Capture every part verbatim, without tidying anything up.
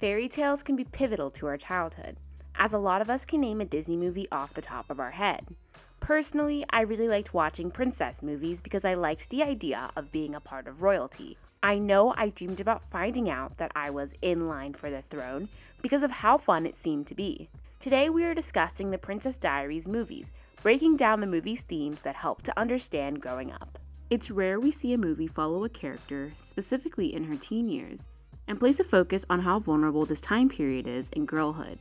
Fairy tales can be pivotal to our childhood, as a lot of us can name a Disney movie off the top of our head. Personally, I really liked watching princess movies because I liked the idea of being a part of royalty. I know I dreamed about finding out that I was in line for the throne because of how fun it seemed to be. Today we are discussing the Princess Diaries movies, breaking down the movie's themes that help to understand growing up. It's rare we see a movie follow a character, specifically in her teen years, and place a focus on how vulnerable this time period is in girlhood.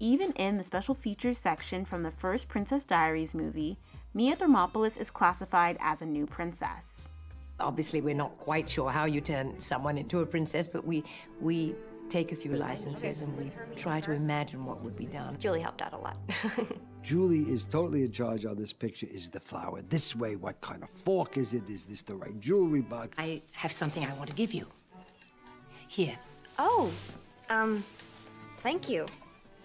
Even in the special features section from the first Princess Diaries movie, Mia Thermopolis is classified as a new princess. Obviously, we're not quite sure how you turn someone into a princess, but we we take a few licenses and we try to imagine what would be done. Julie helped out a lot. Julie is totally in charge on this picture. Is the flower this way? What kind of fork is it? Is this the right jewelry box? I have something I want to give you. Here. Oh, um, thank you.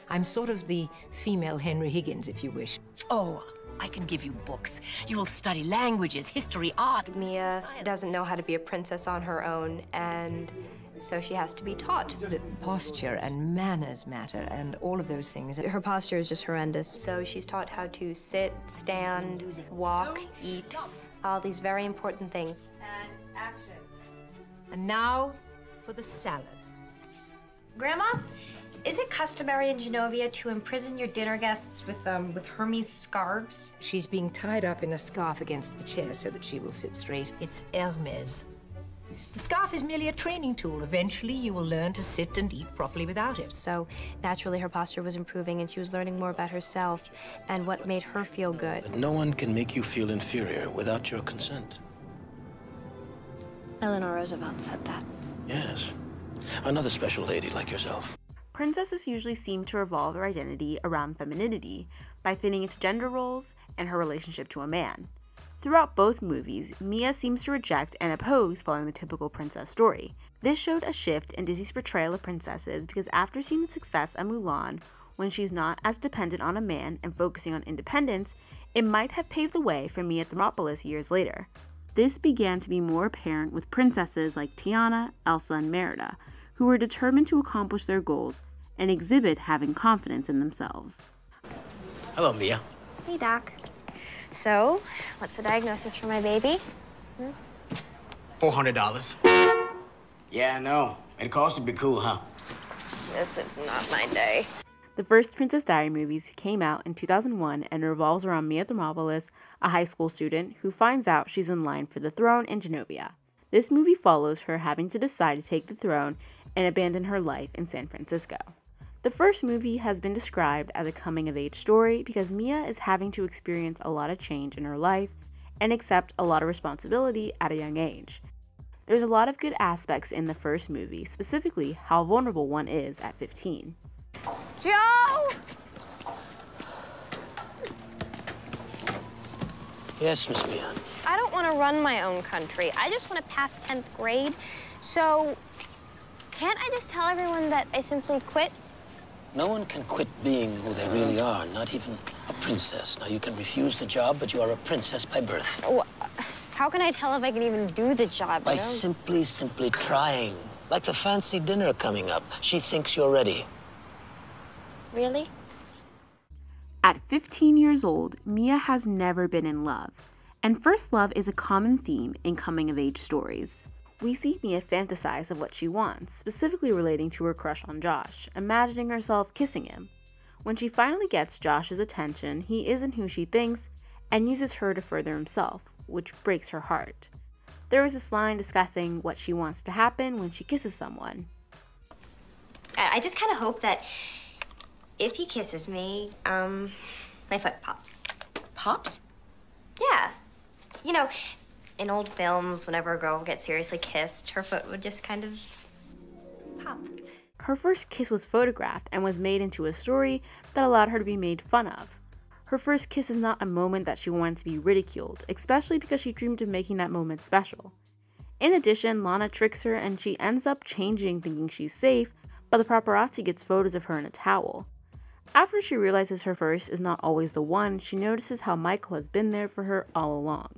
I'm sort of the female Henry Higgins, if you wish. Oh, I can give you books. You will study languages, history, art. Mia doesn't know how to be a princess on her own, and so she has to be taught. The posture and manners matter, and all of those things. Her posture is just horrendous. So she's taught how to sit, stand, walk, eat, all these very important things. And action. And now for the salad. Grandma? Is it customary in Genovia to imprison your dinner guests with, um, with Hermes scarves? She's being tied up in a scarf against the chair so that she will sit straight. It's Hermes. The scarf is merely a training tool. Eventually, you will learn to sit and eat properly without it. So, naturally, her posture was improving, and she was learning more about herself and what made her feel good. No one can make you feel inferior without your consent. Eleanor Roosevelt said that. Yes. Another special lady like yourself. Princesses usually seem to revolve their identity around femininity by fitting its gender roles and her relationship to a man. Throughout both movies, Mia seems to reject and oppose following the typical princess story. This showed a shift in Disney's portrayal of princesses because after seeing the success of Mulan, when she's not as dependent on a man and focusing on independence, it might have paved the way for Mia Thermopolis years later. This began to be more apparent with princesses like Tiana, Elsa, and Merida, who were determined to accomplish their goals and exhibit having confidence in themselves. Hello, Mia. Hey, Doc. So, what's the diagnosis for my baby? Hmm? four hundred dollars. Yeah, I know. It costs to be cool, huh? This is not my day. The first Princess Diaries movies came out in two thousand one and revolves around Mia Thermopolis, a high school student who finds out she's in line for the throne in Genovia. This movie follows her having to decide to take the throne and abandon her life in San Francisco. The first movie has been described as a coming-of-age story because Mia is having to experience a lot of change in her life and accept a lot of responsibility at a young age. There's a lot of good aspects in the first movie, specifically how vulnerable one is at fifteen. Joe! Yes, Miss Mia. I don't want to run my own country. I just want to pass tenth grade. So, can't I just tell everyone that I simply quit? No one can quit being who they really are, not even a princess. Now, you can refuse the job, but you are a princess by birth. Well, how can I tell if I can even do the job? By simply, simply trying. Like the fancy dinner coming up. She thinks you're ready. Really? At fifteen years old, Mia has never been in love. And first love is a common theme in coming-of-age stories. We see Mia fantasize of what she wants, specifically relating to her crush on Josh, imagining herself kissing him. When she finally gets Josh's attention, he isn't who she thinks and uses her to further himself, which breaks her heart. There is this line discussing what she wants to happen when she kisses someone. I just kind of hope that if he kisses me, um, my foot pops. Pops? Yeah. You know, in old films, whenever a girl gets seriously kissed, her foot would just kind of pop. Her first kiss was photographed and was made into a story that allowed her to be made fun of. Her first kiss is not a moment that she wanted to be ridiculed, especially because she dreamed of making that moment special. In addition, Lana tricks her and she ends up changing, thinking she's safe, but the paparazzi gets photos of her in a towel. After she realizes her first is not always the one, she notices how Michael has been there for her all along.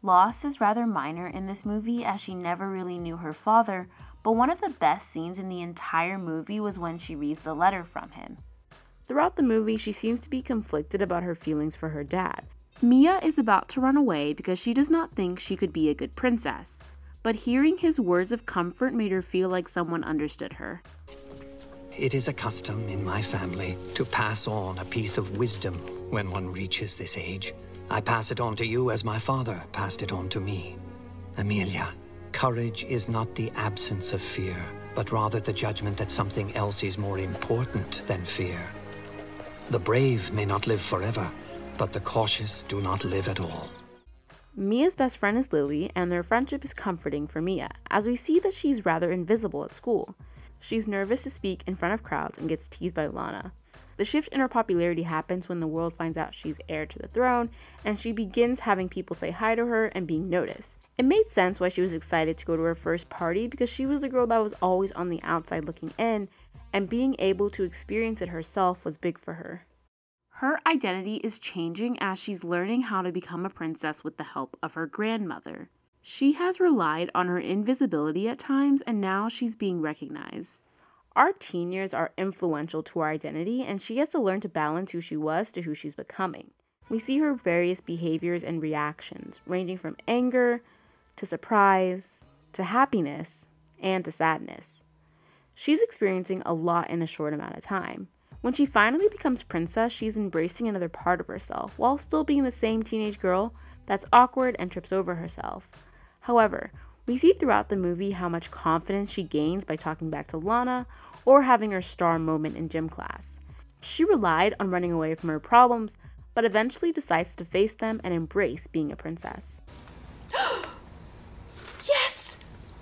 Loss is rather minor in this movie as she never really knew her father, But one of the best scenes in the entire movie was when she reads the letter from him. Throughout the movie, she seems to be conflicted about her feelings for her dad. Mia is about to run away because she does not think she could be a good princess, but hearing his words of comfort made her feel like someone understood her. It is a custom in my family to pass on a piece of wisdom when one reaches this age. I pass it on to you as my father passed it on to me. Amelia, courage is not the absence of fear, but rather the judgment that something else is more important than fear. The brave may not live forever, but the cautious do not live at all. Mia's best friend is Lily, and their friendship is comforting for Mia, as we see that she's rather invisible at school. She's nervous to speak in front of crowds and gets teased by Lana. The shift in her popularity happens when the world finds out she's heir to the throne, and she begins having people say hi to her and being noticed. It made sense why she was excited to go to her first party, because she was the girl that was always on the outside looking in, and being able to experience it herself was big for her. Her identity is changing as she's learning how to become a princess with the help of her grandmother. She has relied on her invisibility at times, and now she's being recognized. Our teen years are influential to our identity, and she has to learn to balance who she was to who she's becoming. We see her various behaviors and reactions, ranging from anger, to surprise, to happiness, and to sadness. She's experiencing a lot in a short amount of time. When she finally becomes princess, she's embracing another part of herself, while still being the same teenage girl that's awkward and trips over herself. However, we see throughout the movie how much confidence she gains by talking back to Lana or having her star moment in gym class. She relied on running away from her problems, but eventually decides to face them and embrace being a princess. Yes!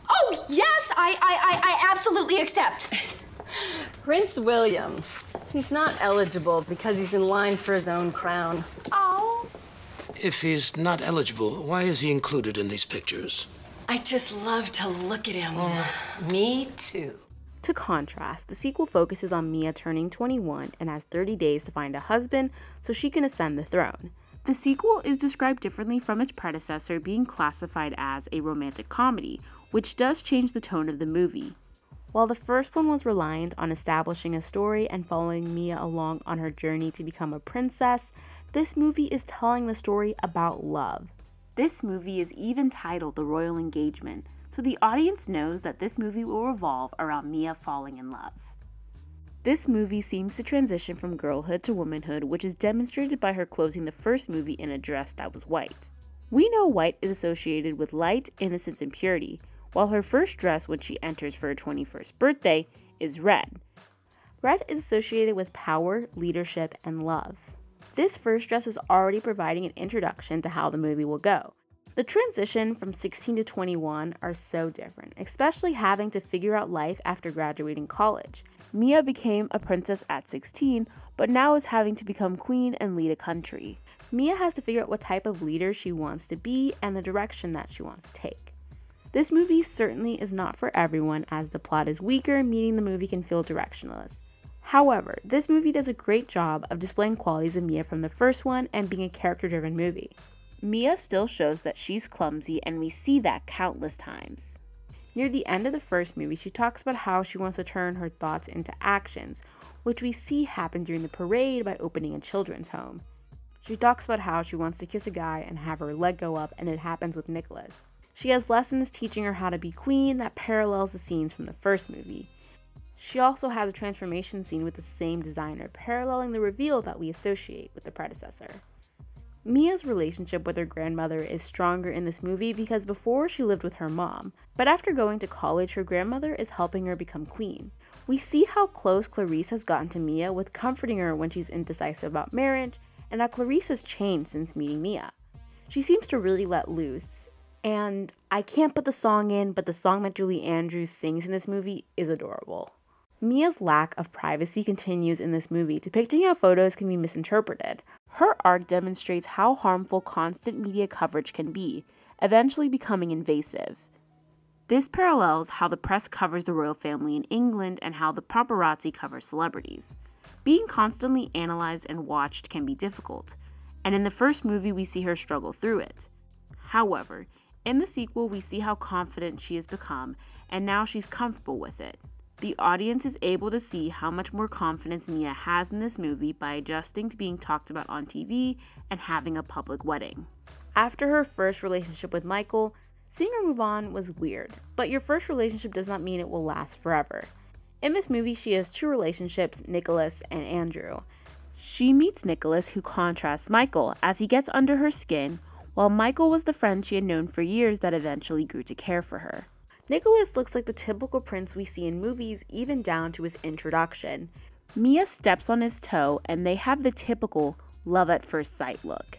Oh, yes! I, I, I, I absolutely accept! Prince William. He's not eligible because he's in line for his own crown. Oh! If he's not eligible, why is he included in these pictures? I just love to look at him. Mm, me too. To contrast, the sequel focuses on Mia turning twenty-one and has thirty days to find a husband so she can ascend the throne. The sequel is described differently from its predecessor, being classified as a romantic comedy, which does change the tone of the movie. While the first one was reliant on establishing a story and following Mia along on her journey to become a princess, this movie is telling the story about love. This movie is even titled The Royal Engagement, so the audience knows that this movie will revolve around Mia falling in love. This movie seems to transition from girlhood to womanhood, which is demonstrated by her closing the first movie in a dress that was white. We know white is associated with light, innocence, and purity, while her first dress when she enters for her twenty-first birthday is red. Red is associated with power, leadership, and love. This first dress is already providing an introduction to how the movie will go. The transition from sixteen to twenty-one are so different, especially having to figure out life after graduating college. Mia became a princess at sixteen, but now is having to become queen and lead a country. Mia has to figure out what type of leader she wants to be and the direction that she wants to take. This movie certainly is not for everyone, as the plot is weaker, meaning the movie can feel directionless. However, this movie does a great job of displaying qualities of Mia from the first one and being a character-driven movie. Mia still shows that she's clumsy, and we see that countless times. Near the end of the first movie, she talks about how she wants to turn her thoughts into actions, which we see happen during the parade by opening a children's home. She talks about how she wants to kiss a guy and have her leg go up, and it happens with Nicholas. She has lessons teaching her how to be queen that parallels the scenes from the first movie. She also has a transformation scene with the same designer, paralleling the reveal that we associate with the predecessor. Mia's relationship with her grandmother is stronger in this movie because before she lived with her mom, but after going to college, her grandmother is helping her become queen. We see how close Clarice has gotten to Mia with comforting her when she's indecisive about marriage, and how Clarice has changed since meeting Mia. She seems to really let loose, and I can't put the song in, but the song that Julie Andrews sings in this movie is adorable. Mia's lack of privacy continues in this movie, depicting how photos can be misinterpreted. Her art demonstrates how harmful constant media coverage can be, eventually becoming invasive. This parallels how the press covers the royal family in England and how the paparazzi cover celebrities. Being constantly analyzed and watched can be difficult, and in the first movie we see her struggle through it. However, in the sequel we see how confident she has become and now she's comfortable with it. The audience is able to see how much more confidence Mia has in this movie by adjusting to being talked about on T V and having a public wedding. After her first relationship with Michael, seeing her move on was weird, but your first relationship does not mean it will last forever. In this movie, she has two relationships, Nicholas and Andrew. She meets Nicholas, who contrasts Michael as he gets under her skin, while Michael was the friend she had known for years that eventually grew to care for her. Nicholas looks like the typical prince we see in movies, even down to his introduction. Mia steps on his toe and they have the typical love at first sight look.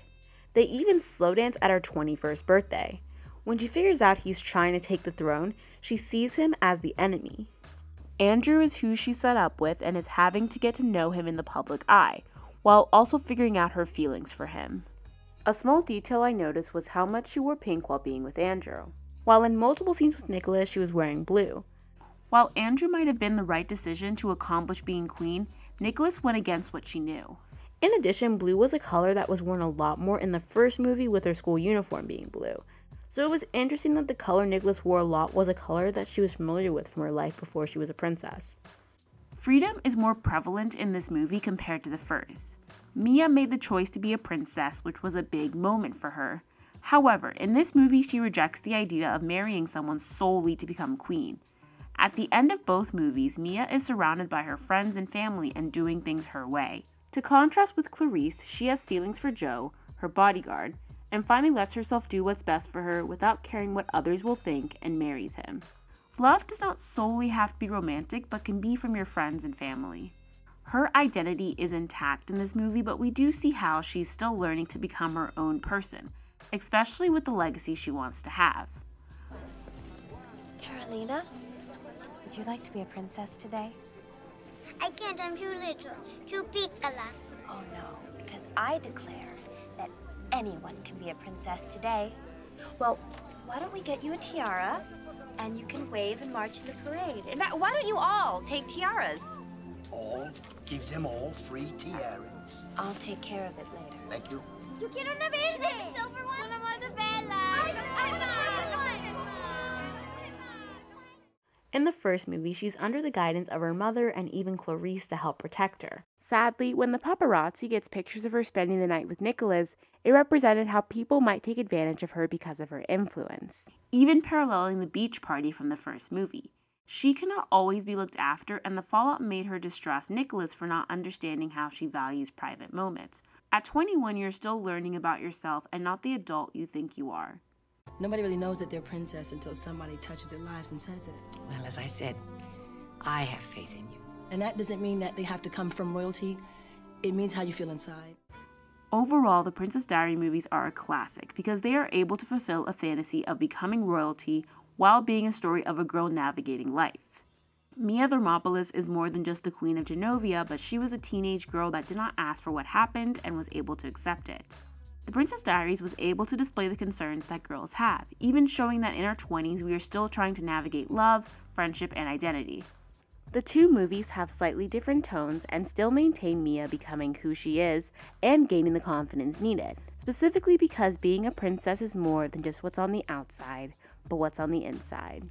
They even slow dance at her twenty-first birthday. When she figures out he's trying to take the throne, she sees him as the enemy. Andrew is who she set up with and is having to get to know him in the public eye, while also figuring out her feelings for him. A small detail I noticed was how much she wore pink while being with Andrew. While in multiple scenes with Nicholas, she was wearing blue. While Andrew might have been the right decision to accomplish being queen, Nicholas went against what she knew. In addition, blue was a color that was worn a lot more in the first movie, with her school uniform being blue. So it was interesting that the color Nicholas wore a lot was a color that she was familiar with from her life before she was a princess. Freedom is more prevalent in this movie compared to the first. Mia made the choice to be a princess, which was a big moment for her. However, in this movie, she rejects the idea of marrying someone solely to become queen. At the end of both movies, Mia is surrounded by her friends and family and doing things her way. To contrast with Clarice, she has feelings for Joe, her bodyguard, and finally lets herself do what's best for her without caring what others will think and marries him. Love does not solely have to be romantic, but can be from your friends and family. Her identity is intact in this movie, but we do see how she's still learning to become her own person, especially with the legacy she wants to have. Carolina, would you like to be a princess today? I can't, I'm too little, too piccola. Oh no, because I declare that anyone can be a princess today. Well, why don't we get you a tiara, and you can wave and march in the parade. In fact, why don't you all take tiaras? All? Give them all free tiaras. I'll take care of it later. Thank you. You quiero una verde. Silver one. Sono molto bella. In the first movie, she's under the guidance of her mother and even Clarice to help protect her. Sadly, when the paparazzi gets pictures of her spending the night with Nicholas, it represented how people might take advantage of her because of her influence, even paralleling the beach party from the first movie. She cannot always be looked after, and the fallout made her distrust Nicholas for not understanding how she values private moments. At twenty-one, you're still learning about yourself and not the adult you think you are. Nobody really knows that they're a princess until somebody touches their lives and says it. Well, as I said, I have faith in you. And that doesn't mean that they have to come from royalty. It means how you feel inside. Overall, the Princess Diaries movies are a classic because they are able to fulfill a fantasy of becoming royalty while being a story of a girl navigating life. Mia Thermopolis is more than just the queen of Genovia, but she was a teenage girl that did not ask for what happened and was able to accept it. The Princess Diaries was able to display the concerns that girls have, even showing that in our twenties we are still trying to navigate love, friendship, and identity. The two movies have slightly different tones and still maintain Mia becoming who she is and gaining the confidence needed, specifically because being a princess is more than just what's on the outside, but what's on the inside.